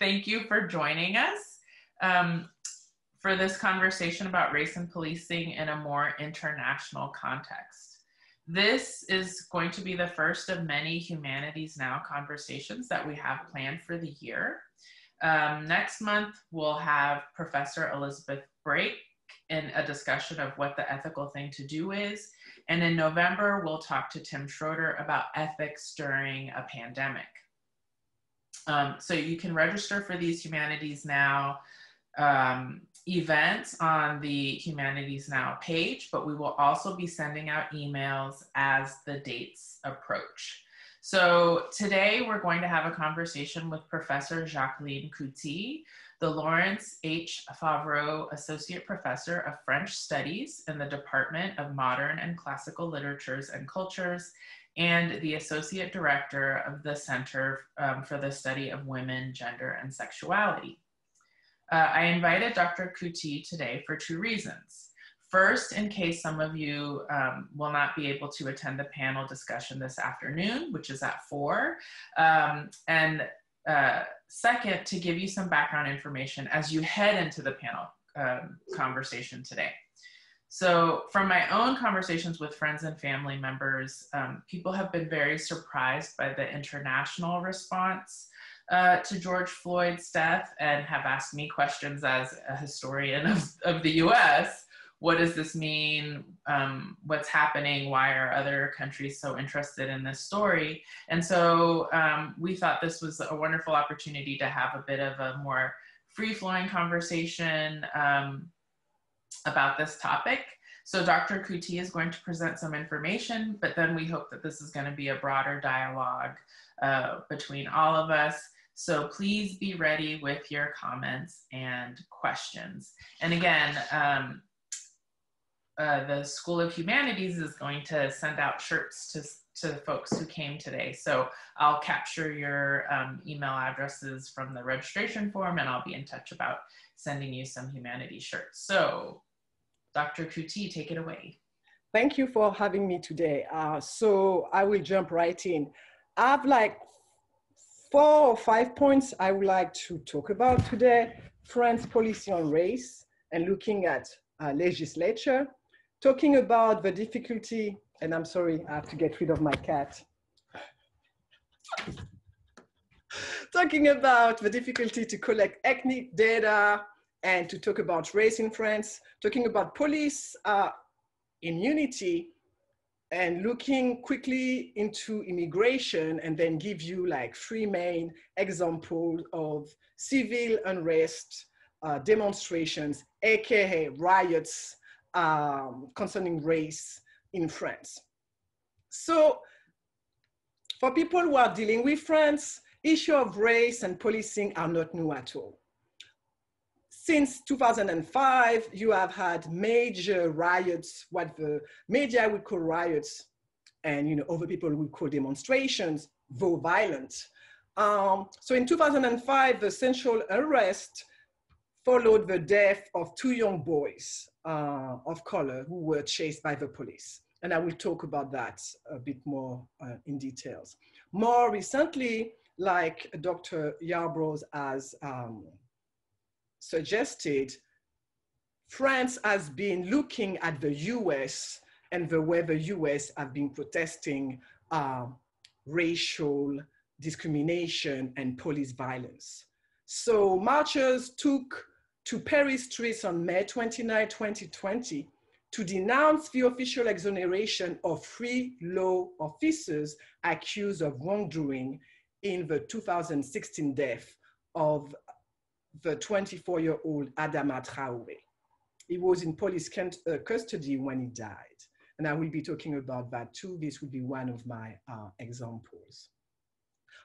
Thank you for joining us for this conversation about race and policing in a more international context. This is going to be the first of many Humanities Now conversations that we have planned for the year. Next month, we'll have Professor Elizabeth Brake in a discussion of what the ethical thing to do is. And in November, we'll talk to Tim Schroeder about ethics during a pandemic. So you can register for these Humanities Now events on the Humanities Now page, but we will also be sending out emails as the dates approach. So today we're going to have a conversation with Professor Jacqueline Couti, the Laurence H. Favreau Associate Professor of French Studies in the Department of Modern and Classical Literatures and Cultures, and the Associate Director of the Center for the Study of Women, Gender, and Sexuality. I invited Dr. Couti today for two reasons. First, in case some of you will not be able to attend the panel discussion this afternoon, which is at 4, second, to give you some background information as you head into the panel conversation today. So from my own conversations with friends and family members, people have been very surprised by the international response to George Floyd's death, and have asked me questions as a historian of the US. What does this mean? What's happening? Why are other countries so interested in this story? And so we thought this was a wonderful opportunity to have a bit of a more free-flowing conversation about this topic. So Dr. Couti is going to present some information, but then we hope that this is going to be a broader dialogue between all of us. So please be ready with your comments and questions. And again, the School of Humanities is going to send out shirts to the folks who came today. So I'll capture your email addresses from the registration form, and I'll be in touch about sending you some humanities shirts. So Dr. Couti, take it away. Thank you for having me today. So I will jump right in. I have like 4 or 5 points I would like to talk about today. France's policy on race and looking at legislature, talking about the difficulty, and I'm sorry, I have to get rid of my cat. Talking about the difficulty to collect ethnic data and to talk about race in France, talking about police immunity, and looking quickly into immigration, and then give you like 3 main examples of civil unrest, demonstrations, aka riots concerning race in France. So for people who are dealing with France, issue of race and policing are not new at all. Since 2005, you have had major riots, what the media would call riots, and you know, other people would call demonstrations, though violent. So in 2005, the sexual unrest followed the death of 2 young boys of color who were chased by the police. And I will talk about that a bit more in details. More recently, like Dr. Yarbrough has suggested, France has been looking at the US and the way the US have been protesting racial discrimination and police violence. So marchers took to Paris streets on May 29, 2020 to denounce the official exoneration of 3 law officers accused of wrongdoing in the 2016 death of the 24-year-old Adama Traoré. He was in police custody when he died. And I will be talking about that too. This will be one of my examples.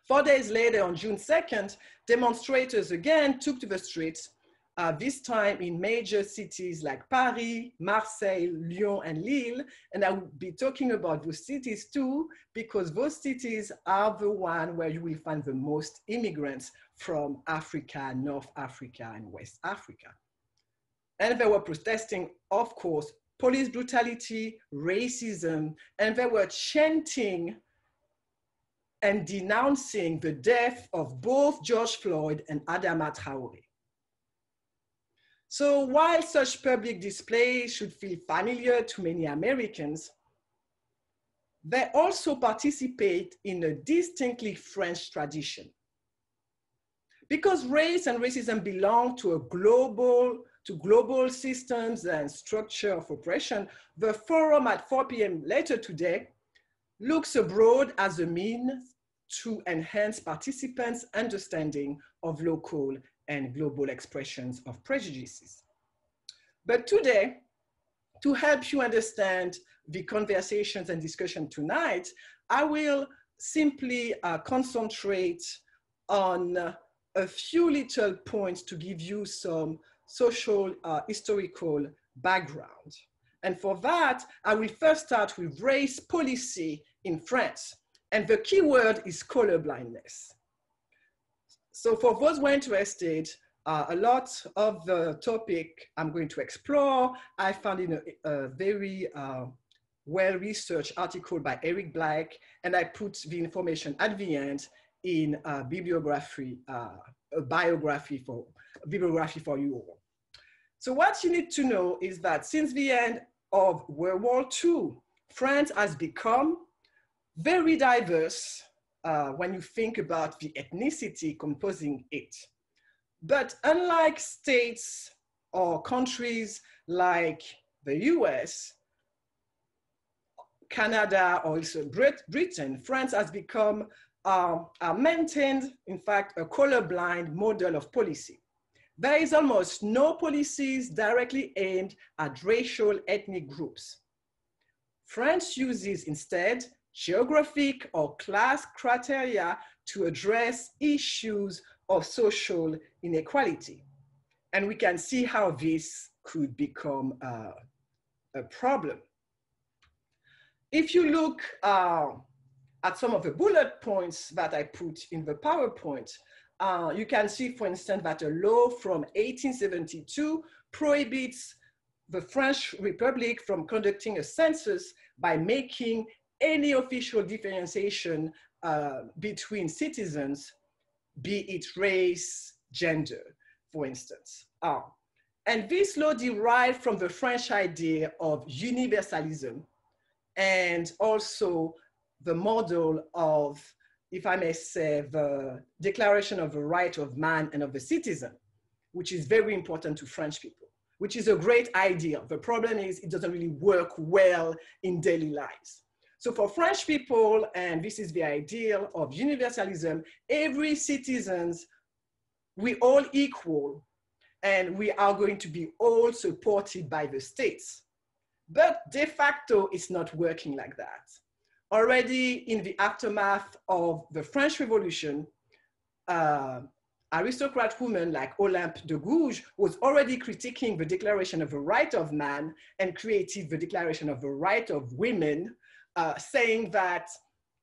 4 days later, on June 2nd, demonstrators again took to the streets, this time in major cities like Paris, Marseille, Lyon, and Lille. And I will be talking about those cities too, because those cities are the one where you will find the most immigrants from Africa, North Africa, and West Africa. And they were protesting, of course, police brutality, racism, and they were chanting and denouncing the death of both George Floyd and Adama Traoré. So while such public displays should feel familiar to many Americans, they also participate in a distinctly French tradition. Because race and racism belong to global systems and structure of oppression, the forum at 4 p.m. later today looks abroad as a means to enhance participants' understanding of local and global expressions of prejudices. But today, to help you understand the conversations and discussion tonight, I will simply concentrate on a few little points to give you some social historical background. And for that, I will first start with race policy in France. And the key word is colorblindness. So for those who are interested, a lot of the topic I'm going to explore, I found in a very well-researched article by Eric Black, and I put the information at the end in a bibliography for you all. So what you need to know is that since the end of World War II, France has become very diverse when you think about the ethnicity composing it. But unlike states or countries like the US, Canada, or also Great Britain, France has become maintained, in fact, a colorblind model of policy. There is almost no policies directly aimed at racial ethnic groups. France uses instead geographic or class criteria to address issues of social inequality. And we can see how this could become a problem. If you look at some of the bullet points that I put in the PowerPoint, you can see, for instance, that a law from 1872 prohibits the French Republic from conducting a census by making any official differentiation between citizens, be it race, gender, for instance. And this law derived from the French idea of universalism and also the model of, if I may say, the Declaration of the Right of Man and of the Citizen, which is very important to French people, which is a great idea. The problem is it doesn't really work well in daily lives. So for French people, and this is the ideal of universalism, every citizens, we all equal, and we are going to be all supported by the states. But de facto, it's not working like that. Already in the aftermath of the French Revolution, aristocrat women like Olympe de Gouges was already critiquing the Declaration of the Right of Man and created the Declaration of the Right of Women, saying that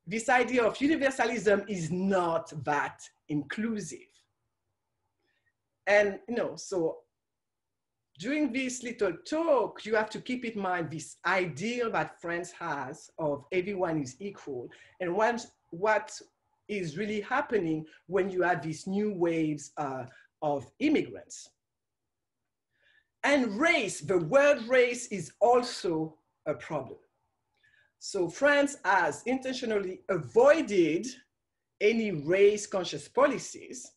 this idea of universalism is not that inclusive. And you know, so during this little talk, you have to keep in mind this ideal that France has of everyone is equal, and what is really happening when you have these new waves of immigrants. And race, the word race is also a problem. So France has intentionally avoided any race-conscious policies.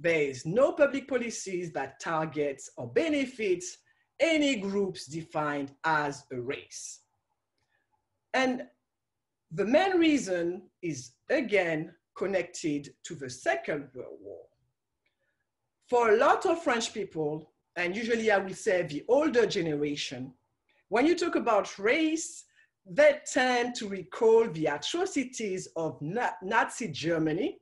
There is no public policies that targets or benefits any groups defined as a race. And the main reason is again connected to the Second World War. For a lot of French people, and usually I will say the older generation, when you talk about race, they tend to recall the atrocities of Nazi Germany,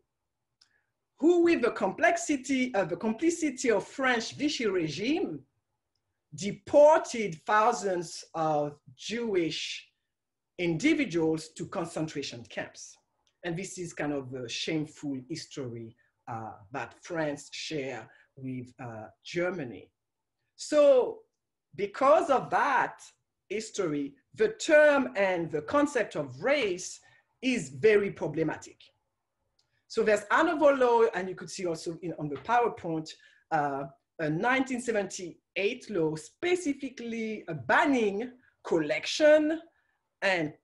who with the complicity of French Vichy regime, deported thousands of Jewish individuals to concentration camps. And this is kind of a shameful history that France share with Germany. So because of that history, the term and the concept of race is very problematic. So there's Anna law, and you could see also in, on the PowerPoint, a 1978 law specifically banning collection and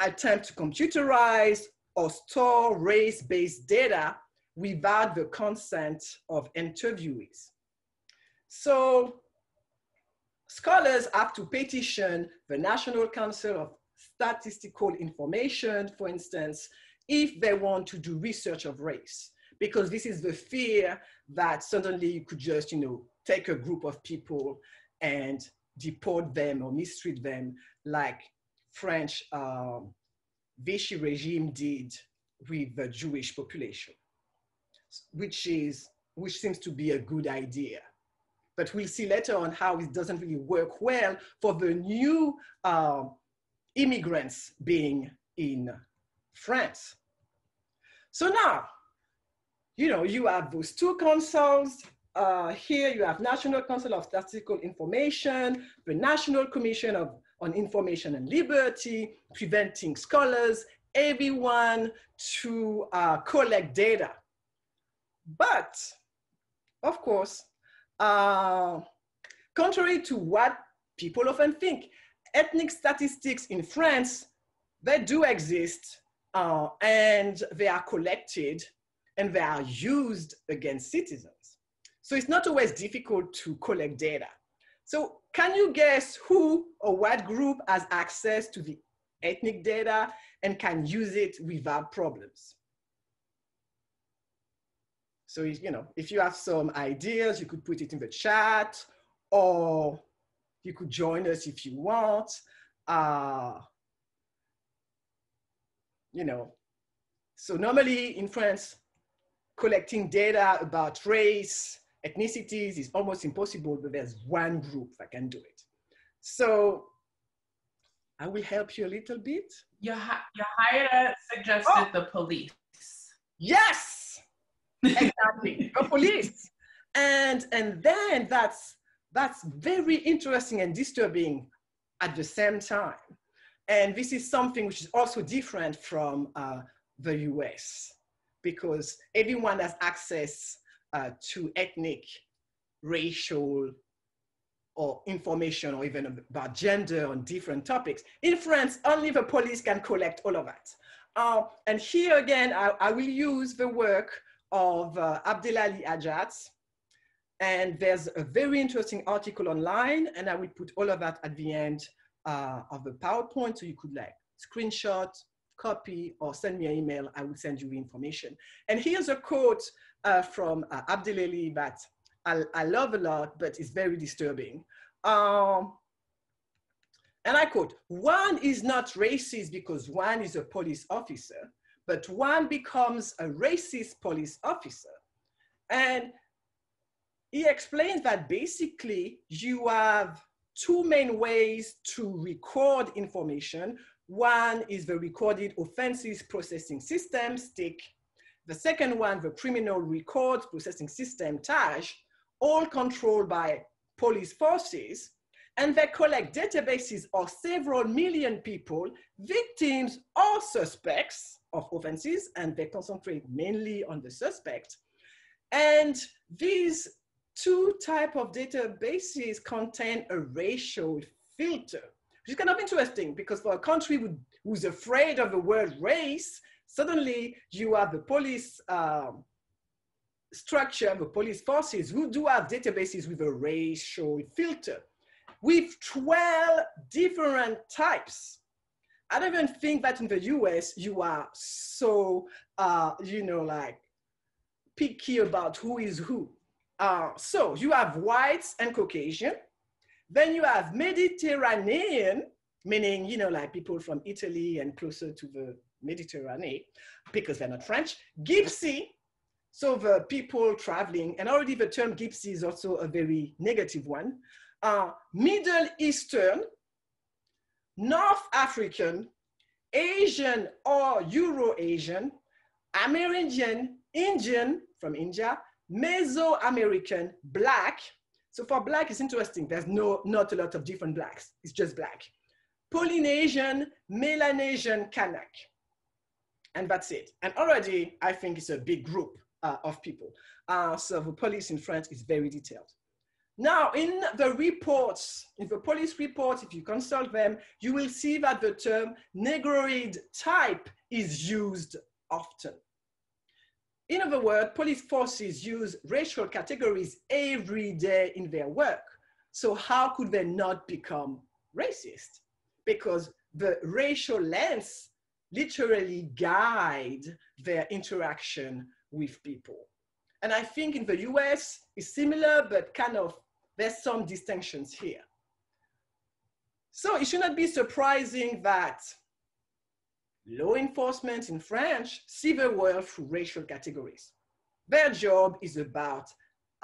attempt to computerize or store race-based data without the consent of interviewees. So scholars have to petition the National Council of Statistical Information, for instance, if they want to do research of race, because this is the fear that suddenly you could just, you know, take a group of people and deport them or mistreat them like French Vichy regime did with the Jewish population, which seems to be a good idea. But we'll see later on how it doesn't really work well for the new immigrants being in France. So now, you know, you have those two councils. Here you have National Council of Statistical Information, the National Commission on Information and Liberty, preventing scholars, everyone to collect data. But, of course, contrary to what people often think, ethnic statistics in France, they do exist, and they are collected and they are used against citizens. So it's not always difficult to collect data. So can you guess who or what group has access to the ethnic data and can use it without problems? So, you know, if you have some ideas, you could put it in the chat, or you could join us if you want. You know, so normally in France, collecting data about race, ethnicities is almost impossible, but there's one group that can do it. So I will help you a little bit. Yahaira suggested the police. Yes, exactly, the police. And then that's very interesting and disturbing at the same time. And this is something which is also different from the US, because everyone has access to ethnic, racial, or information, or even about gender on different topics. In France, only the police can collect all of that. And here again, I will use the work of Abdellali Ajatz. And there's a very interesting article online, and I will put all of that at the end of the PowerPoint, so you could like screenshot, copy, or send me an email. I will send you the information. And here's a quote from Abdellali that I love a lot, but it's very disturbing. And I quote, "One is not racist because one is a police officer, but one becomes a racist police officer." And he explains that basically you have two main ways to record information. One is the recorded offenses processing system, STIC. The second one, the criminal records processing system, TAJ, all controlled by police forces. And they collect databases of several million people, victims or suspects of offenses, and they concentrate mainly on the suspect. And these two types of databases contain a racial filter, which is kind of interesting, because for a country who's afraid of the word race, suddenly you have the police structure, the police forces, who do have databases with a racial filter, with 12 different types. I don't even think that in the US, you are so, you know, like picky about who is who. So you have whites and Caucasian. Then you have Mediterranean, meaning, you know, like people from Italy and closer to the Mediterranean, because they're not French. Gypsy, so the people traveling, and already the term gypsy is also a very negative one. Middle Eastern, North African, Asian or Euro-Asian, Amerindian, Indian from India, Mesoamerican, Black. So for Black, it's interesting. There's not a lot of different Blacks. It's just Black. Polynesian, Melanesian, Kanak. and that's it. And already, I think it's a big group of people. So the police in France is very detailed. Now, in the reports, in the police reports, if you consult them, you will see that the term Negroid type is used often. In other words, police forces use racial categories every day in their work. So how could they not become racist? Because the racial lens literally guides their interaction with people. And I think in the US, it's similar, but kind of, there's some distinctions here. So it should not be surprising that law enforcement in France see the world through racial categories. Their job is about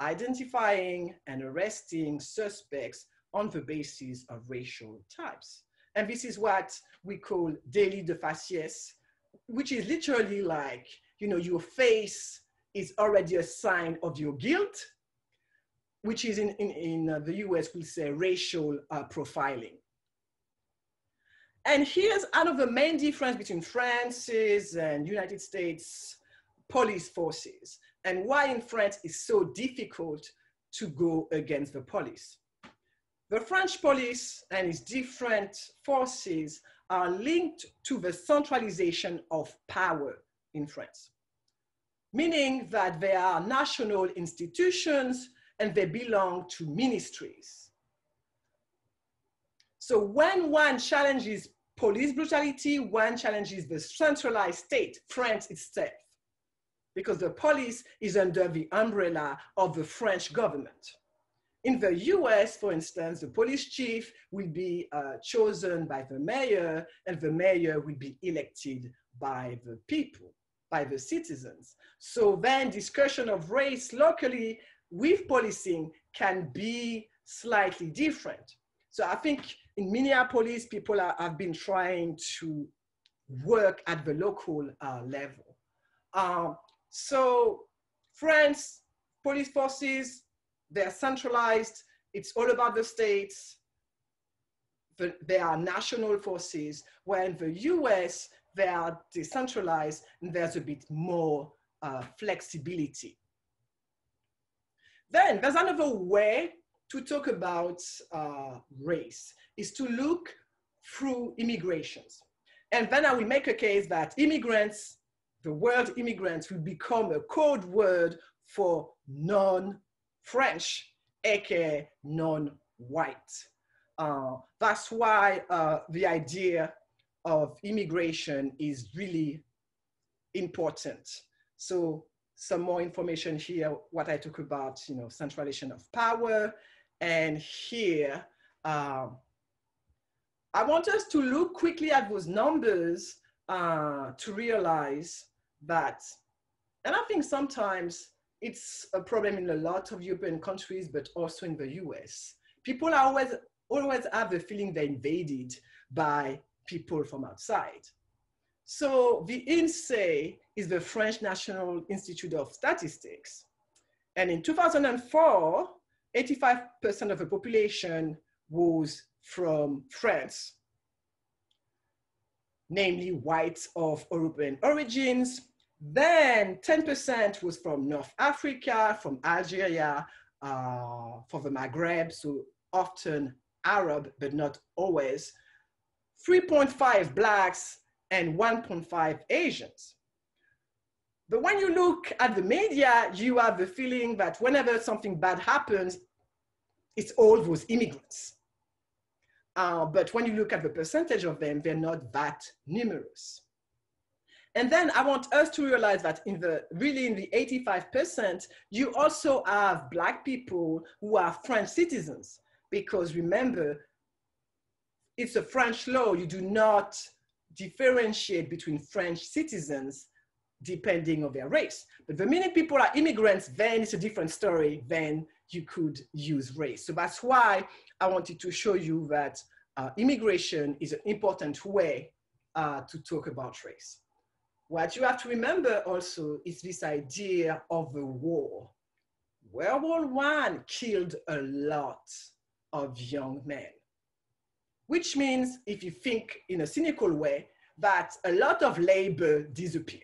identifying and arresting suspects on the basis of racial types. And this is what we call délit de faciès, which is literally like, you know, your face is already a sign of your guilt, which is in the US, we say racial profiling. And here's another main difference between France's and United States police forces, and why in France it's so difficult to go against the police. The French police and its different forces are linked to the centralization of power in France, meaning that they are national institutions and they belong to ministries. So when one challenges police brutality, one challenges the centralized state, France itself, because the police is under the umbrella of the French government. In the US, for instance, the police chief will be chosen by the mayor, and the mayor will be elected by the people, by the citizens. So then discussion of race locally with policing can be slightly different. So I think in Minneapolis, people have been trying to work at the local level. So France, police forces, they're centralized. It's all about the states. They are national forces, where in the US, they are decentralized and there's a bit more flexibility. Then there's another way to talk about race, is to look through immigrations. And then I will make a case that immigrants, the word immigrants will become a code word for non-French, aka non-white. That's why the idea of immigration is really important. So some more information here, what I talk about, you know, centralization of power. And here, I want us to look quickly at those numbers to realize that, and I think sometimes it's a problem in a lot of European countries, but also in the US. People are always have the feeling they're invaded by people from outside. So the INSEE is the French National Institute of Statistics. And in 2004, 85% of the population was from France, namely whites of European origins. Then 10% was from North Africa, from Algeria, for the Maghreb, so often Arab, but not always. 3.5 Blacks and 1.5 Asians. But when you look at the media, you have the feeling that whenever something bad happens, it's all those immigrants. But when you look at the percentage of them, they're not that numerous. And then I want us to realize that in the 85%, you also have Black people who are French citizens, because remember, it's a French law. You do not differentiate between French citizens depending on their race. But the minute people are immigrants, then it's a different story. Then you could use race. So that's why I wanted to show you that immigration is an important way to talk about race. What you have to remember also is this idea of the war. World War I killed a lot of young men, which means if you think in a cynical way, that a lot of labor disappeared.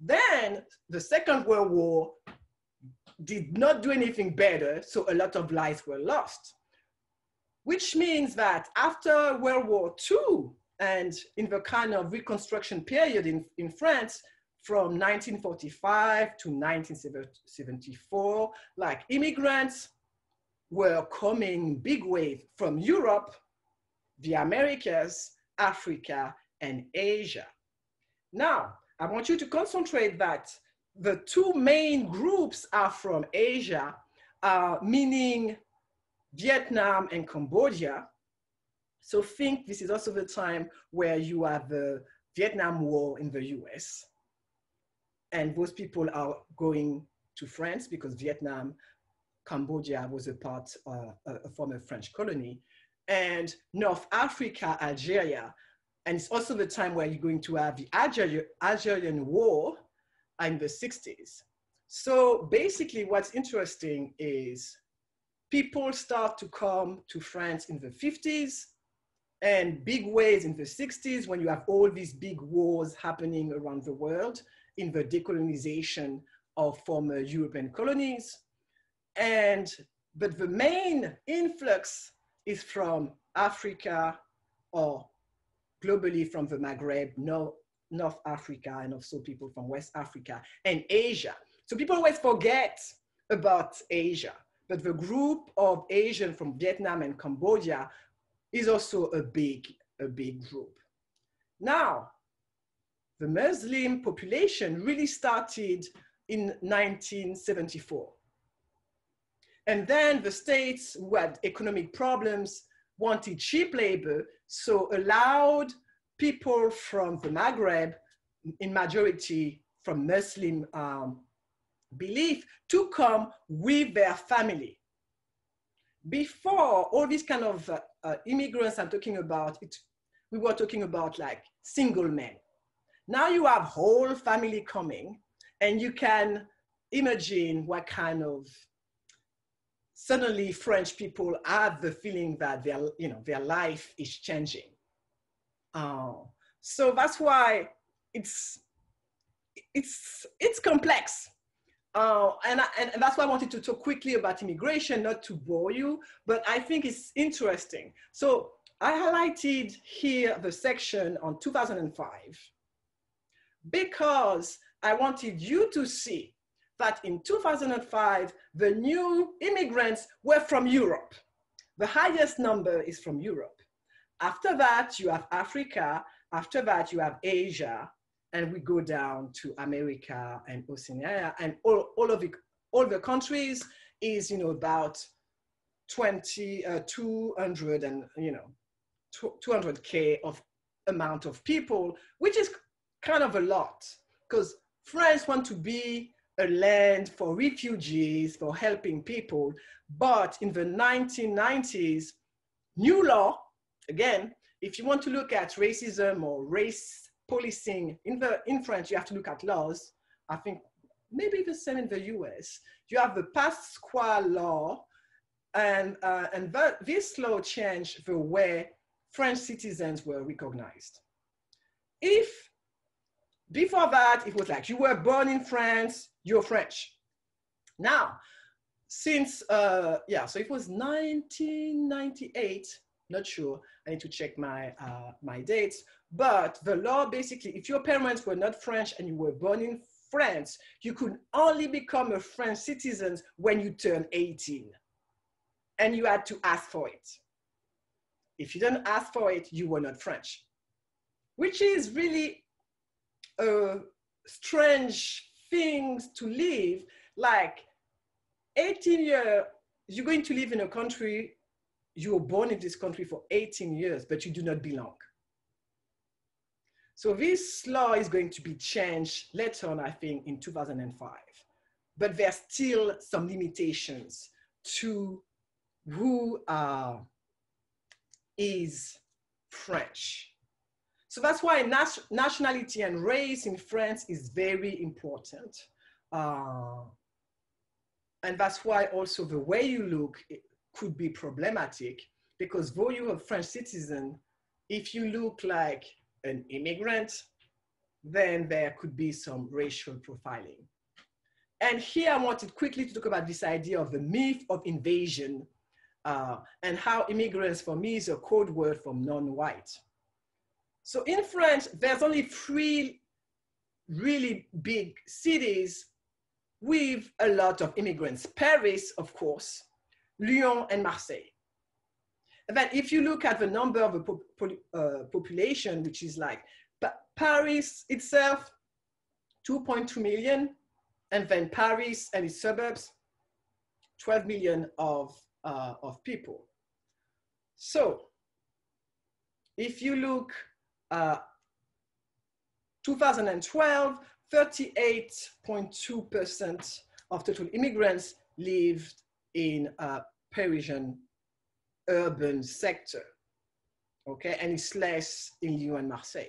Then the Second World War did not do anything better, so a lot of lives were lost, which means that after World War II and in the kind of reconstruction period in France, from 1945 to 1974, like immigrants were coming big wave from Europe, the Americas, Africa, and Asia. Now, I want you to concentrate that the two main groups are from Asia, meaning Vietnam and Cambodia. So think this is also the time where you have the Vietnam War in the US. And those people are going to France because Vietnam, Cambodia was a part, a former French colony, and North Africa, Algeria. And it's also the time where you're going to have the Algerian War in the 60s. So basically what's interesting is people start to come to France in the 50s and big waves in the 60s when you have all these big wars happening around the world in the decolonization of former European colonies. But the main influx is from Africa, or globally from the Maghreb, North Africa, and also people from West Africa and Asia. So people always forget about Asia, but the group of Asians from Vietnam and Cambodia is also a big group. Now, the Muslim population really started in 1974. And then the states who had economic problems wanted cheap labor, so allowed people from the Maghreb, in majority from Muslim belief, to come with their family. Before all these kind of immigrants I'm talking about, we were talking about like single men. Now you have whole family coming, and you can imagine what kind of, suddenly French people have the feeling that their life is changing. So that's why it's complex. And that's why I wanted to talk quickly about immigration, not to bore you, but I think it's interesting. So I highlighted here the section on 2005 because I wanted you to see that in 2005, the new immigrants were from Europe. The highest number is from Europe. After that, you have Africa. After that, you have Asia. And we go down to America and Oceania. And all the countries is about 200K of amount of people, which is kind of a lot, because France want to be a land for refugees, for helping people. But in the 1990s, new law, again, if you want to look at racism or race policing in France, you have to look at laws. I think maybe the same in the US. You have the Pasqua law, and this law changed the way French citizens were recognized. Before that, it was like, you were born in France, you're French. Now, since, so it was 1998, not sure, I need to check my dates, but the law basically, if your parents were not French and you were born in France, you could only become a French citizen when you turn 18, and you had to ask for it. If you didn't ask for it, you were not French, which is really strange things to live. Like 18 years, you're going to live in a country, you were born in this country for 18 years, but you do not belong. So this law is going to be changed later on, I think, in 2005. But there are still some limitations to who is French. So that's why nationality and race in France is very important. And that's why also the way you look could be problematic, because though you're a French citizen, if you look like an immigrant, then there could be some racial profiling. And here I wanted quickly to talk about this idea of the myth of invasion and how immigrants, for me, is a code word for non-white. So in France, there's only 3 really big cities with a lot of immigrants. Paris, of course, Lyon, and Marseille. And then if you look at the number of the population, which is like Paris itself, 2.2 million, and then Paris and its suburbs, 12 million of people. So if you look 2012, 38.2% of total immigrants lived in Parisian urban sector, okay? And it's less in Lyon and Marseille.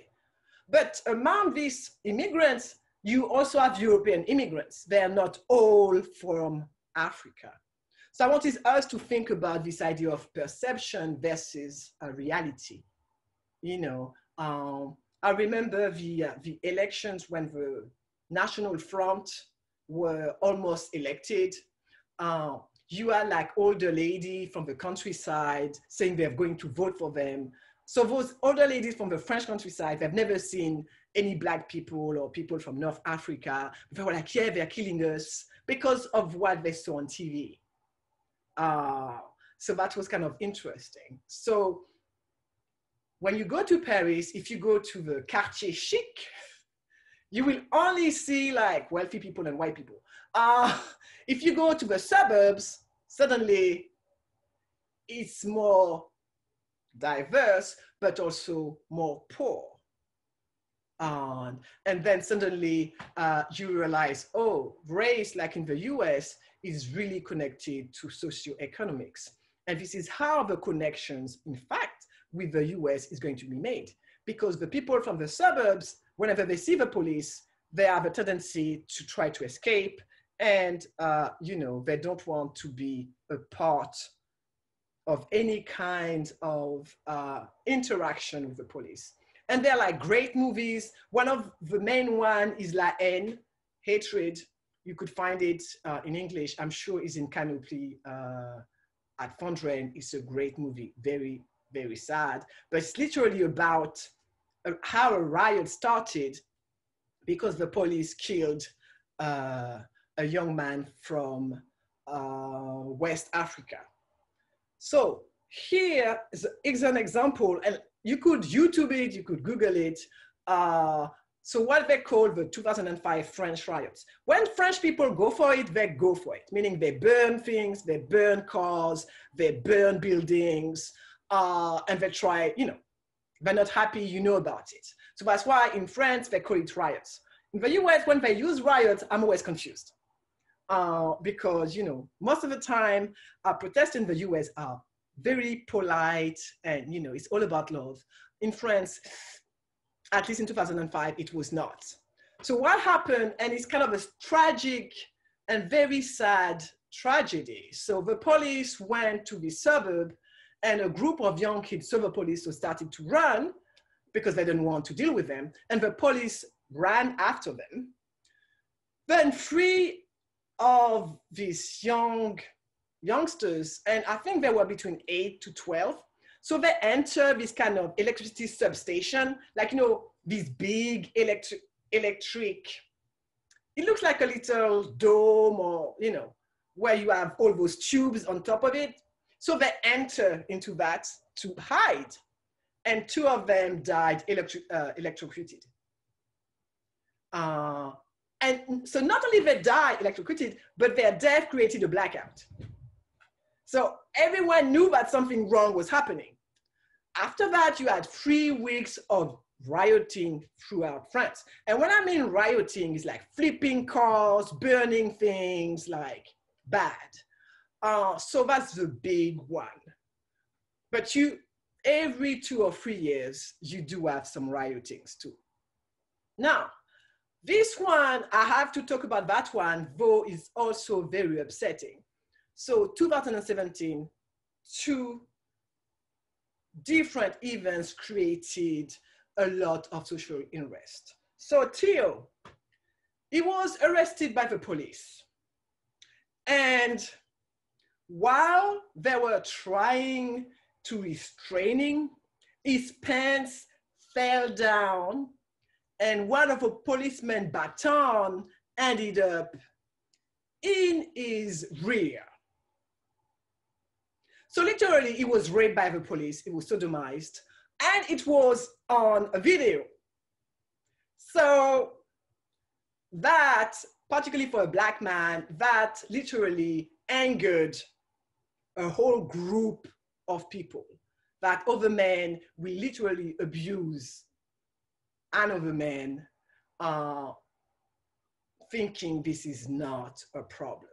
But among these immigrants, you also have European immigrants. They are not all from Africa. So I wanted us to think about this idea of perception versus reality. You know, I remember the elections when the National Front were almost elected. You are like older lady from the countryside saying they're going to vote for them. So those older ladies from the French countryside, they've never seen any black people or people from North Africa. They were like, yeah, they're killing us because of what they saw on TV. So that was kind of interesting. So when you go to Paris, if you go to the quartier chic, you will only see like wealthy people and white people. If you go to the suburbs, suddenly it's more diverse, but also more poor. And then suddenly you realize, oh, race, like in the US, is really connected to socioeconomics. And this is how the connections, in fact, with the US is going to be made. Because the people from the suburbs, whenever they see the police, they have a tendency to try to escape. And, you know, they don't want to be a part of any kind of interaction with the police. And they're like great movies. One of the main one is La Haine, Hatred. You could find it in English. I'm sure it's in Canopy at Fondraine. It's a great movie, very, very sad. But it's literally about how a riot started because the police killed a young man from West Africa. So here is an example, and you could YouTube it, you could Google it. So what they call the 2005 French riots. When French people go for it, they go for it, meaning they burn things, they burn cars, they burn buildings, and they try, you know, they're not happy, you know about it. So that's why in France, they call it riots. In the US, when they use riots, I'm always confused. Because, you know, most of the time, protests in the US are very polite and, you know, it's all about love. In France, at least in 2005, it was not. So what happened, and it's kind of a tragic and very sad tragedy. So the police went to the suburb and a group of young kids saw the police, so started to run because they didn't want to deal with them. And the police ran after them. Then 3 of these youngsters, and I think they were between 8 to 12. So they enter this kind of electricity substation, like, you know, this big electric, it looks like a little dome or, you know, where you have all those tubes on top of it. So they enter into that to hide. And 2 of them died electrocuted. And so not only they died electrocuted, but their death created a blackout. So everyone knew that something wrong was happening. After that, you had 3 weeks of rioting throughout France. And when I mean rioting, it's like flipping cars, burning things, like bad. So that's the big one. But you, every 2 or 3 years, you do have some riotings too. Now, this one, I have to talk about that one, though it's also very upsetting. So 2017, 2 different events created a lot of social unrest. So Theo, he was arrested by the police. And while they were trying to restrain him, his pants fell down and one of the policemen's baton ended up in his rear. So literally he was raped by the police, he was sodomized, and it was on a video. So that, particularly for a black man, that literally angered a whole group of people, that other men will literally abuse another man, thinking this is not a problem.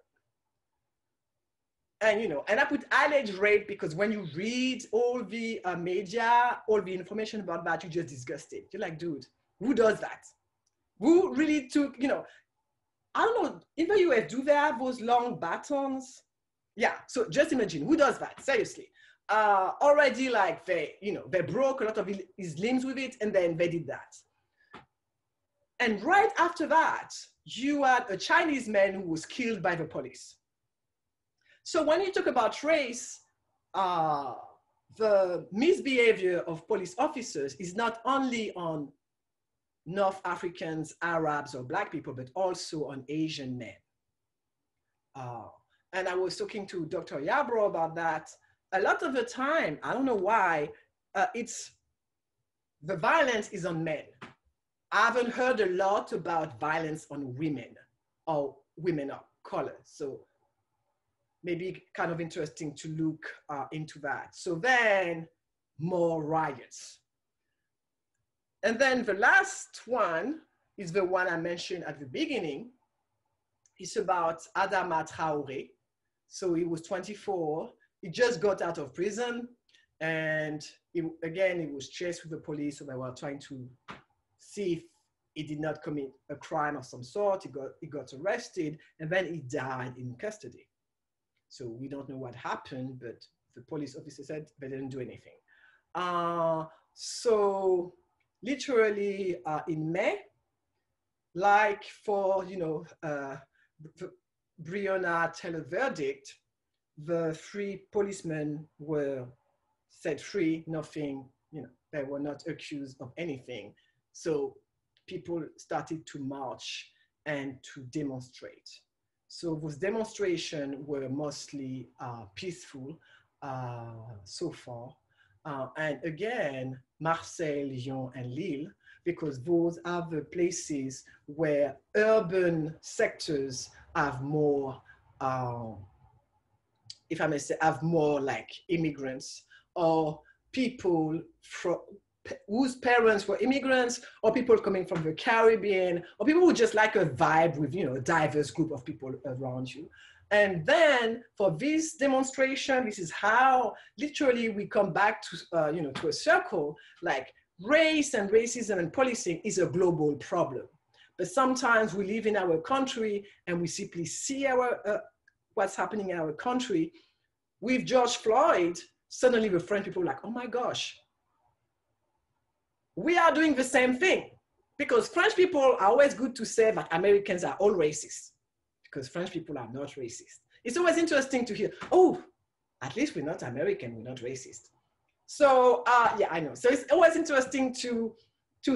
And you know, and I put alleged rape because when you read all the media, all the information about that, you're just disgusted. You're like, dude, who does that? Who really took, you know, I don't know, in the US, do they have those long batons? Yeah, so just imagine, who does that, seriously? Already like they, you know, they broke a lot of his limbs with it and then they did that. And right after that, you had a Chinese man who was killed by the police. So when you talk about race, the misbehavior of police officers is not only on North Africans, Arabs, or black people, but also on Asian men. And I was talking to Dr. Yarbrough about that. A lot of the time, I don't know why, it's, the violence is on men. I haven't heard a lot about violence on women or women of color. So maybe kind of interesting to look into that. So then more riots. And then the last one is the one I mentioned at the beginning. It's about Adama Traoré. So he was 24. He just got out of prison. And he, again, he was chased with the police. So they were trying to see if he did not commit a crime of some sort. He got arrested and then he died in custody. So we don't know what happened, but the police officer said they didn't do anything. So literally in May, like for, you know, Breonna Taylor verdict, the three policemen were set free, nothing, you know, they were not accused of anything. So people started to march and to demonstrate. So those demonstrations were mostly peaceful so far. And again, Marseille, Lyon, and Lille, because those are the places where urban sectors have more, if I may say, have more like immigrants or people from, whose parents were immigrants or people coming from the Caribbean or people who just like a vibe with, you know, a diverse group of people around you. And then for this demonstration, this is how literally we come back to, you know, to a circle, like race and racism and policing is a global problem. But sometimes we live in our country and we simply see our, what's happening in our country. With George Floyd, suddenly the French people are like, oh my gosh, we are doing the same thing, because French people are always good to say that Americans are all racist, because French people are not racist. It's always interesting to hear, oh, at least we're not American, we're not racist. So yeah, I know. So it's always interesting to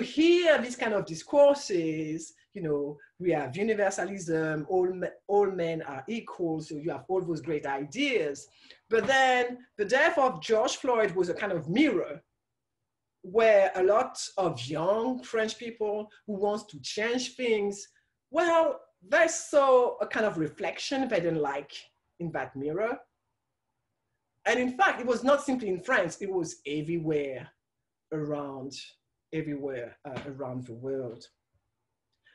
hear these kind of discourses, you know, we have universalism, all men are equal, so you have all those great ideas. But then the death of George Floyd was a kind of mirror where a lot of young French people who want to change things, well, they saw a kind of reflection they didn't like in that mirror. And in fact, it was not simply in France, it was everywhere around the world.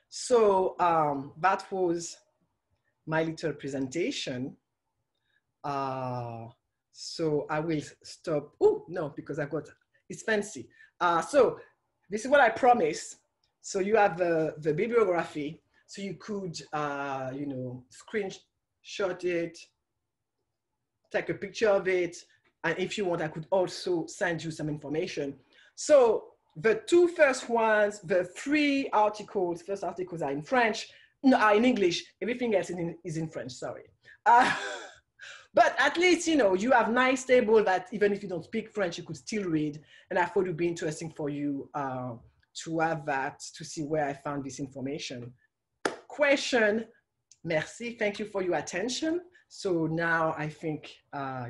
So that was my little presentation. So I will stop. Oh, no, because I got, it's fancy. So this is what I promised. So you have the bibliography. So you could, you know, screenshot it, take a picture of it. And if you want, I could also send you some information. So the two first ones, the three articles, first articles are in French, no, are in English. Everything else is in French, sorry. But at least, you know, you have nice table that even if you don't speak French, you could still read. And I thought it would be interesting for you to have that, to see where I found this information. Question, merci, thank you for your attention. So now I think,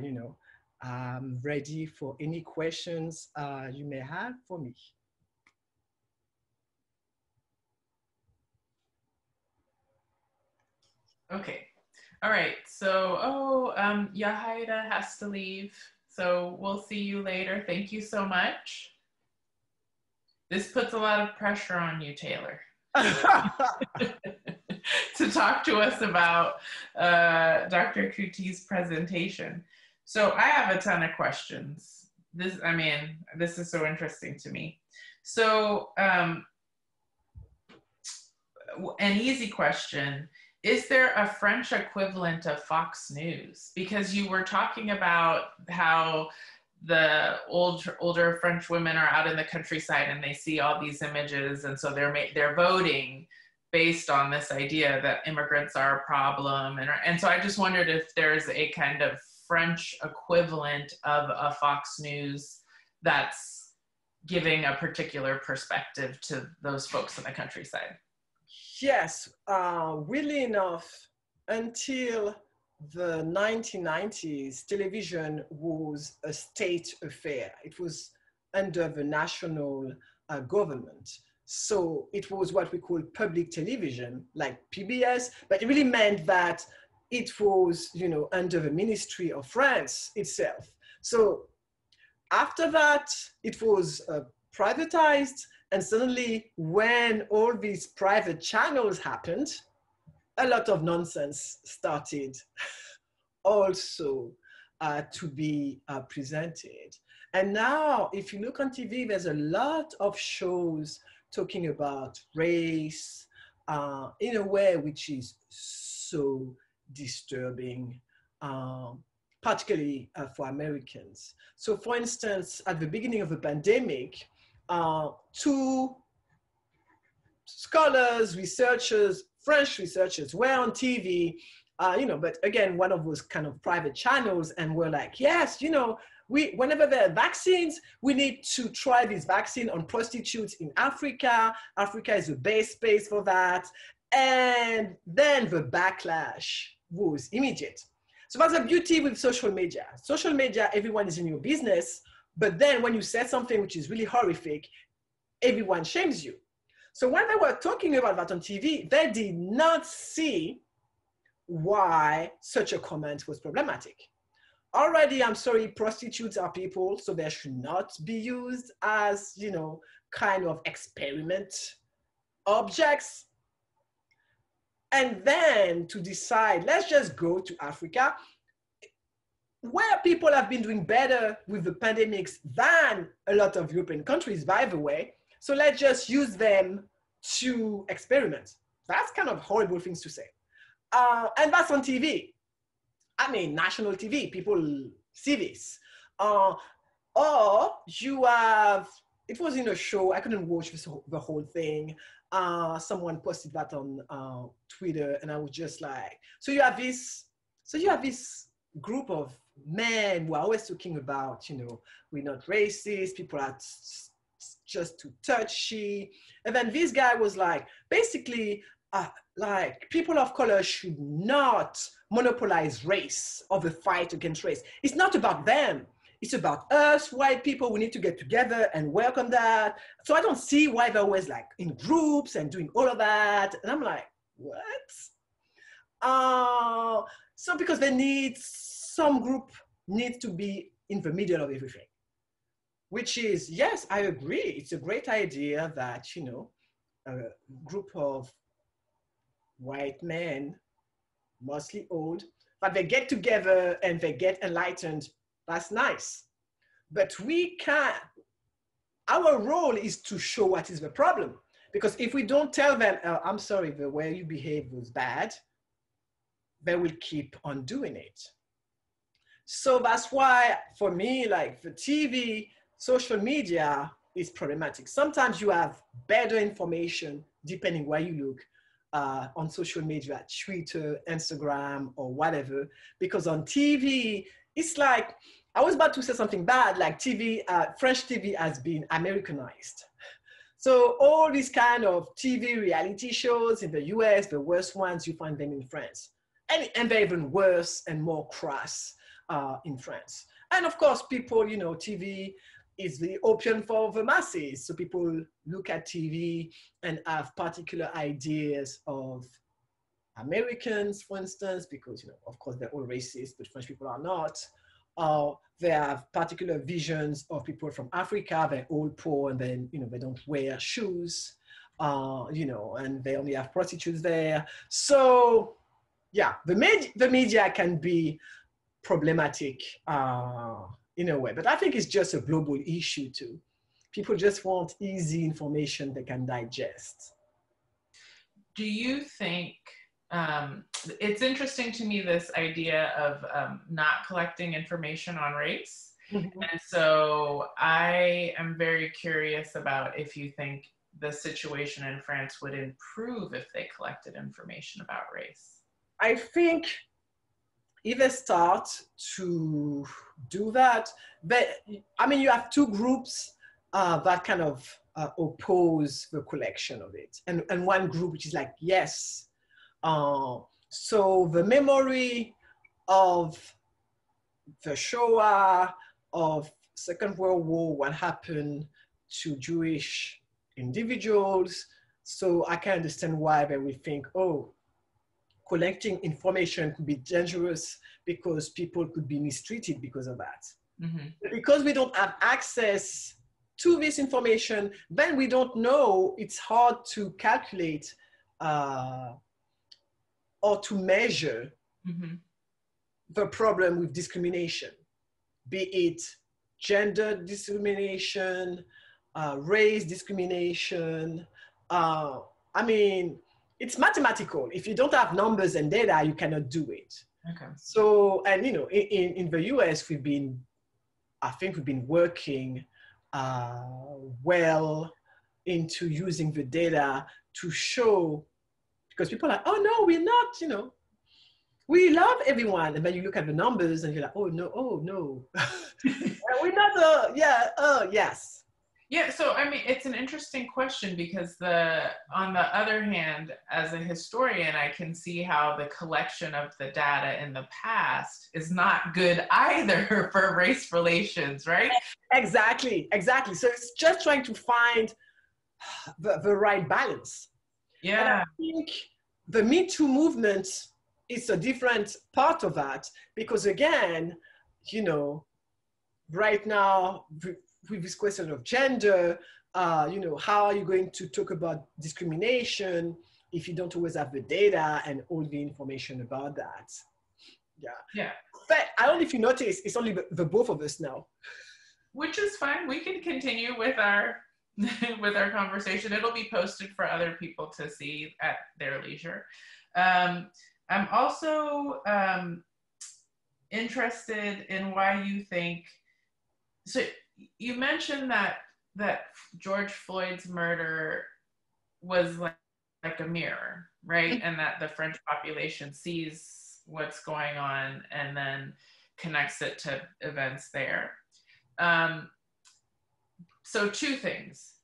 you know, I'm ready for any questions you may have for me. Okay. All right, so, Yahaira has to leave. So we'll see you later. Thank you so much. This puts a lot of pressure on you, Taylor, to talk to us about Dr. Couti's presentation. So I have a ton of questions. This, I mean, this is so interesting to me. So an easy question. Is there a French equivalent of Fox News? Because you were talking about how the older French women are out in the countryside and they see all these images, and so they're voting based on this idea that immigrants are a problem. And so I just wondered if there's a kind of French equivalent of a Fox News that's giving a particular perspective to those folks in the countryside. Yes, weirdly enough, until the 1990s, television was a state affair. It was under the national government. So it was what we call public television, like PBS, but it really meant that it was, you know, under the Ministry of France itself. So after that, it was privatized. And suddenly, when all these private channels happened, a lot of nonsense started also to be presented. And now, if you look on TV, there's a lot of shows talking about race in a way which is so disturbing, particularly for Americans. So for instance, at the beginning of the pandemic, two scholars, researchers, French researchers were on TV, you know, but again, one of those kind of private channels, and we're like, yes, you know, whenever there are vaccines, we need to try this vaccine on prostitutes in Africa. Africa is a base space for that. And then the backlash was immediate. So that's the beauty with social media. Social media, everyone is in your business. But then when you said something which is really horrific, everyone shames you. So when they were talking about that on TV, they did not see why such a comment was problematic. Already, I'm sorry, prostitutes are people, so they should not be used as, you know, kind of experiment objects. And then to decide, let's just go to Africa, where people have been doing better with the pandemics than a lot of European countries, by the way. So let's just use them to experiment. That's kind of horrible things to say. And that's on TV. I mean, national TV, people see this. Or you have, it was in a show, I couldn't watch this, the whole thing. Someone posted that on Twitter, and I was just like, so you have this group of men who are always talking about, you know, we're not racist, people are just too touchy. And then this guy was like, basically, like, people of color should not monopolize race or the fight against race. It's not about them. It's about us, white people. We need to get together and work on that. So I don't see why they're always like in groups and doing all of that. And I'm like, what? So because they need, some group needs to be in the middle of everything, which is, yes, I agree. It's a great idea that, you know, a group of white men, mostly old, but they get together and they get enlightened. That's nice. But we can't, our role is to show what is the problem. Because if we don't tell them, oh, I'm sorry, the way you behave was bad, they will keep on doing it. So that's why for me, like for TV, social media is problematic. Sometimes you have better information depending where you look on social media, Twitter, Instagram, or whatever, because on TV, it's like, I was about to say something bad, like TV, French TV has been Americanized. So all these kind of TV reality shows in the US, the worst ones, you find them in France. And they're even worse and more crass in France. And of course, people, you know, TV is the opium for the masses. So people look at TV and have particular ideas of Americans, for instance, because, you know, of course, they're all racist, but French people are not. They have particular visions of people from Africa. They're all poor, and then, you know, they don't wear shoes, you know, and they only have prostitutes there. So, yeah, the media can be problematic in a way, but I think it's just a global issue too. People just want easy information they can digest. Do you think, it's interesting to me, this idea of not collecting information on race. Mm-hmm. And so I am very curious about if you think the situation in France would improve if they collected information about race. I think if they start to do that, but I mean, you have two groups that kind of oppose the collection of it. And one group which is like, yes, so the memory of the Shoah, of Second World War, what happened to Jewish individuals. So I can understand why they would think, oh, collecting information could be dangerous because people could be mistreated because of that. Mm-hmm. Because we don't have access to this information, then we don't know, it's hard to calculate or to measure mm-hmm. the problem with discrimination, be it gender discrimination, race discrimination. I mean, it's mathematical. If you don't have numbers and data, you cannot do it. Okay. So, and you know, in the US, we've been, I think we've been working well into using the data to show. Because people are like, oh no, we're not, you know, we love everyone. And then you look at the numbers and you're like, oh no, we're not, yeah, oh, yes. Yeah, so I mean, it's an interesting question because on the other hand, as a historian, I can see how the collection of the data in the past is not good either for race relations, right? Exactly, exactly. So it's just trying to find the right balance. Yeah, and I think the Me Too movement is a different part of that because, again, you know, right now with this question of gender, you know, how are you going to talk about discrimination if you don't always have the data and all the information about that? Yeah. Yeah. But I don't know if you notice, it's only the both of us now. Which is fine. We can continue with our. with our conversation. It'll be posted for other people to see at their leisure. I'm also interested in why you think, so you mentioned that George Floyd's murder was like a mirror, right? And that the French population sees what's going on and then connects it to events there. So two things.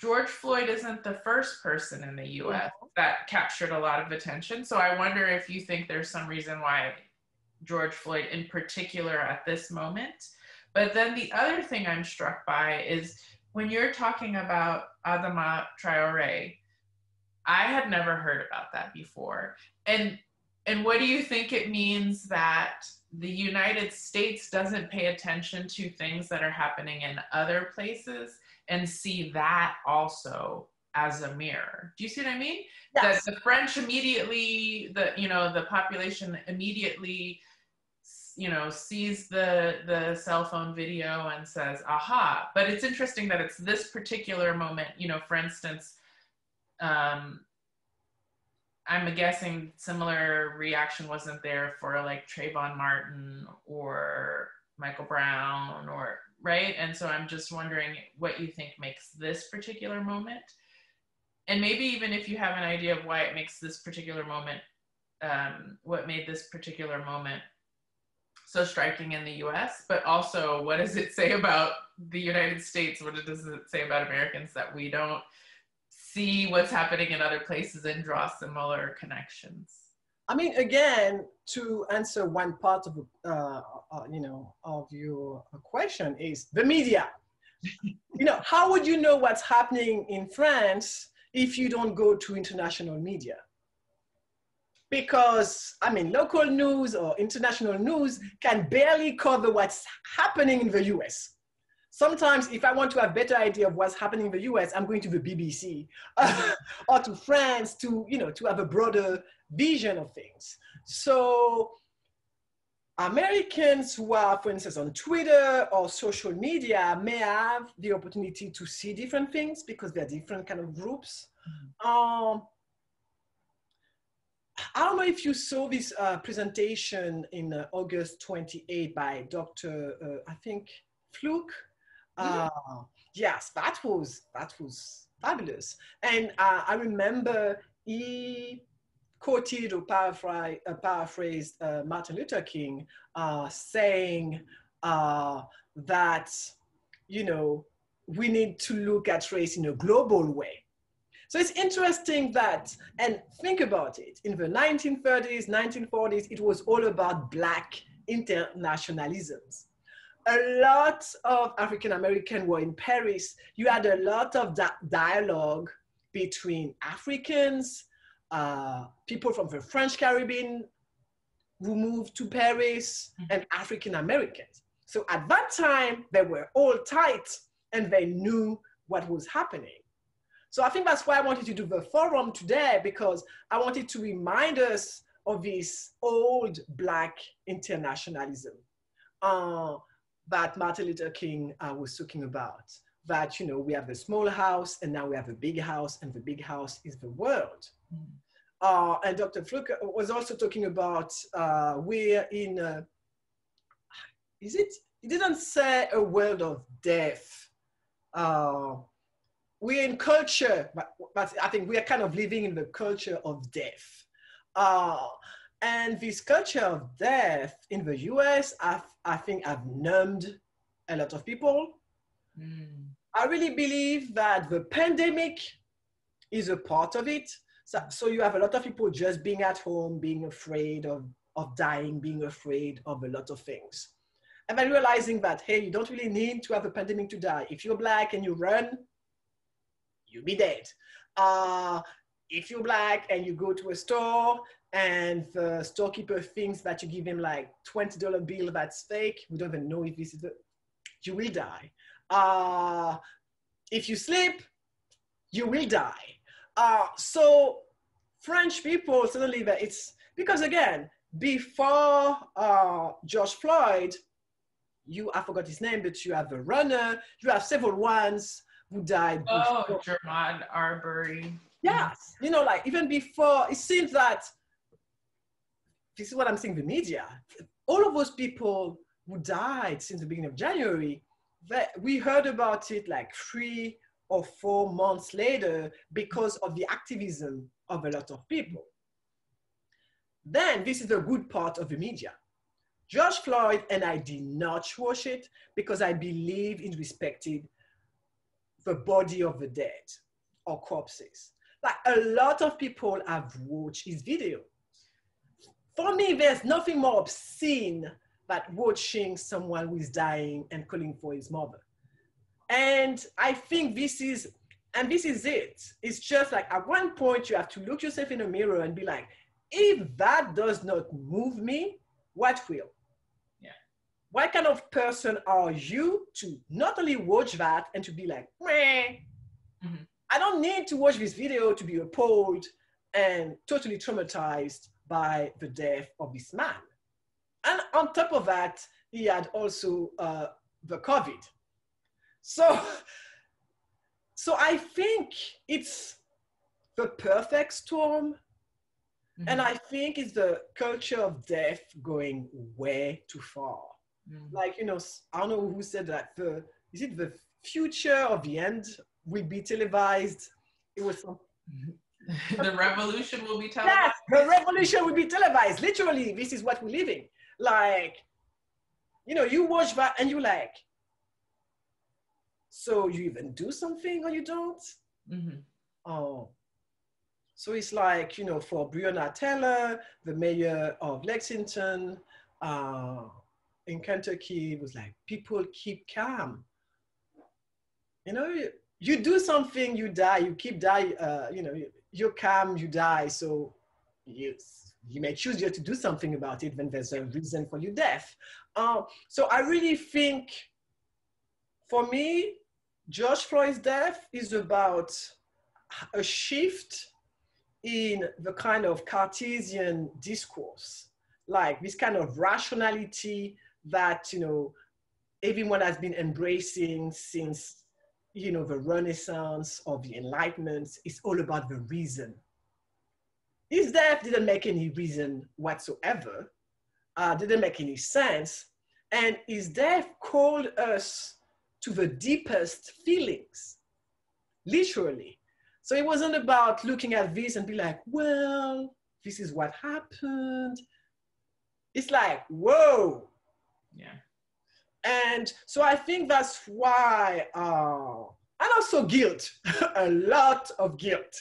George Floyd isn't the first person in the US that captured a lot of attention. So I wonder if you think there's some reason why George Floyd in particular at this moment. But then the other thing I'm struck by is when you're talking about Adama Traoré, I had never heard about that before. And what do you think it means that the United States doesn't pay attention to things that are happening in other places and see that also as a mirror? Do you see what I mean? Yes. That the French immediately, you know, the population immediately, you know, sees the cell phone video and says, aha. But it's interesting that it's this particular moment, you know, for instance, I'm guessing similar reaction wasn't there for like Trayvon Martin or Michael Brown or, right? And so I'm just wondering what you think makes this particular moment, and maybe even if you have an idea of why it makes this particular moment, what made this particular moment so striking in the US, but also what does it say about the United States? What does it say about Americans that we don't see what's happening in other places and draw similar connections? I mean, again, to answer one part of of your question is the media. How would you know what's happening in France if you don't go to international media? Because, I mean, local news or international news can barely cover what's happening in the US. Sometimes if I want to have a better idea of what's happening in the US, I'm going to the BBC or to France to have a broader vision of things. So Americans who are, for instance, on Twitter or social media may have the opportunity to see different things because they're different kind of groups. Mm-hmm. I don't know if you saw this presentation in August 28 by Dr. I think Fluke. Mm-hmm. Yes, that was fabulous. And I remember he quoted or paraphrased Martin Luther King saying that, we need to look at race in a global way. So it's interesting that, and think about it, in the 1930s, 1940s, it was all about Black internationalisms. A lot of African Americans were in Paris. You had a lot of dialogue between Africans, people from the French Caribbean who moved to Paris, and African Americans. So at that time, they were all tight and they knew what was happening. So I think that's why I wanted to do the forum today, because I wanted to remind us of this old Black internationalism that Martin Luther King was talking about. That, we have the small house and now we have a big house, and the big house is the world. Mm. And Dr. Fluke was also talking about we're in, he didn't say a world of death. We're in culture, but I think we are kind of living in the culture of death. And this culture of death in the US, I think I've numbed a lot of people. Mm. I really believe that the pandemic is a part of it. So you have a lot of people just being at home, being afraid of dying, being afraid of a lot of things. And then realizing that, hey, you don't really need to have a pandemic to die. If you're Black and you run, you'll be dead. If you're Black and you go to a store and the storekeeper thinks that you give him like $20 bill that's fake, we don't even know if this is you will die. If you sleep, you will die. So French people suddenly, it's because again, before George Floyd, I forgot his name, but you have a runner, you have several ones who died. Oh, Ahmaud Arbery. Yes, like even before, it seems that, this is what I'm seeing in the media, all of those people who died since the beginning of January, we heard about it like 3 or 4 months later because of the activism of a lot of people. Then this is the good part of the media. George Floyd, and I did not watch it because I believe in respecting the body of the dead or corpses. Like a lot of people have watched his video. For me, there's nothing more obscene than watching someone who is dying and calling for his mother. And I think this is it. It's just like at one point you have to look yourself in the mirror and be like, if that does not move me, what will? What kind of person are you to not only watch that and to be like, meh, mm-hmm. I don't need to watch this video to be appalled and totally traumatized by the death of this man. And on top of that, he had also the COVID. So I think it's the perfect storm Mm-hmm. And I think it's the culture of death going way too far. Mm-hmm. Like, you know, I don't know who said that. Is it the future of the end will be televised? It was some... The revolution will be televised. Yes, the revolution will be televised. Literally, this is what we're living. Like, you know, you watch that and you're like, so you even do something or you don't? Mm-hmm. Oh. So it's like, you know, for Breonna Taylor, the mayor of Lexington in Kentucky, it was like, people keep calm. You know, you do something, you die, you keep dying, you know, you're calm, you die. So you may choose to do something about it when there's a reason for your death. So I really think, for me, George Floyd's death is about a shift in the kind of Cartesian discourse, like this kind of rationality that, you know, everyone has been embracing since, you know, the Renaissance or the Enlightenment. It's all about the reason. His death didn't make any reason whatsoever, didn't make any sense. And his death called us to the deepest feelings, literally. So it wasn't about looking at this and be like, well, this is what happened. It's like, whoa. Yeah. And so I think that's why, and also guilt, a lot of guilt.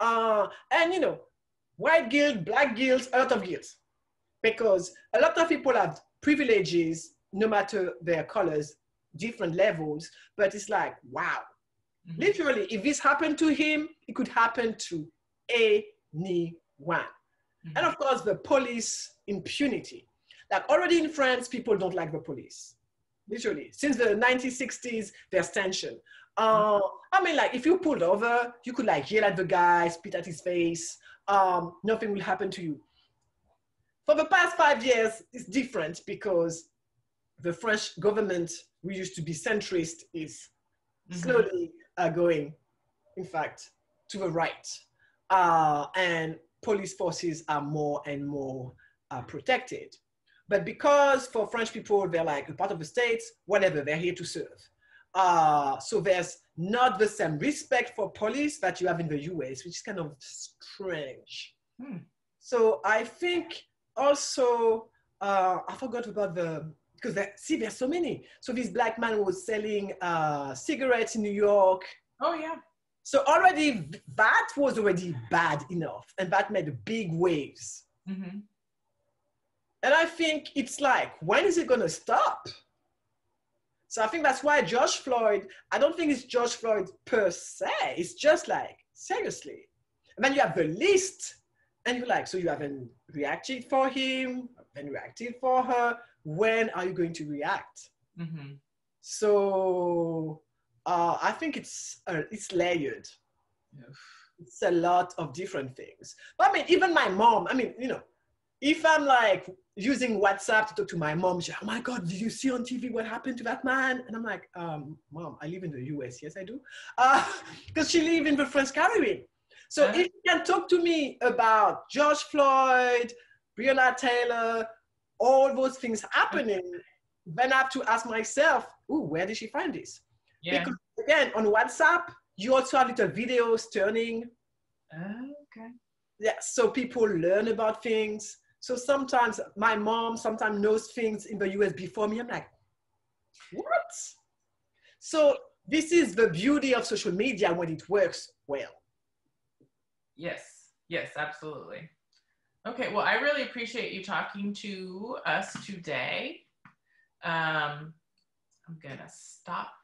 And you know, white guilt, black guilt, a lot of guilt. Because a lot of people have privileges, no matter their colors, different levels, but it's like, wow. Mm-hmm. Literally, if this happened to him, it could happen to anyone. Mm-hmm. And of course, the police impunity. Like already in France, people don't like the police. Literally, since the 1960s, there's tension. I mean, like if you pulled over, you could like yell at the guy, spit at his face. Nothing will happen to you. For the past 5 years, it's different because the French government, we used to be centrist, is slowly going, in fact, to the right. And police forces are more and more protected. But because for French people, they're like a part of the states, whatever, they're here to serve. So there's not the same respect for police that you have in the US, which is kind of strange. Hmm. So I think also, I forgot about the, because see, there's so many. So this black man was selling cigarettes in New York. Oh yeah. So already that was already bad enough, and that made big waves. Mm-hmm. And I think it's like, when is it gonna stop? So I think that's why George Floyd, I don't think it's George Floyd per se, it's just like, seriously. And then you have the list, and you're like, so you haven't reacted for him, and reacted for her, when are you going to react? Mm-hmm. So I think it's layered. Yeah. It's a lot of different things. But I mean, even my mom, I mean, you know, if I'm like using WhatsApp to talk to my mom, she's like, oh my God, did you see on TV what happened to that man? And I'm like, Mom, I live in the US. Yes, I do. Because she lives in the French Caribbean. So if you can talk to me about George Floyd, Breonna Taylor, all those things happening, then I have to ask myself, ooh, where did she find this? Yeah. Because again, on WhatsApp, you also have little videos turning. Okay. Yeah, so people learn about things. So sometimes my mom sometimes knows things in the US before me. I'm like, what? So this is the beauty of social media when it works well. Yes, yes, absolutely. Okay, well, I really appreciate you talking to us today. I'm gonna stop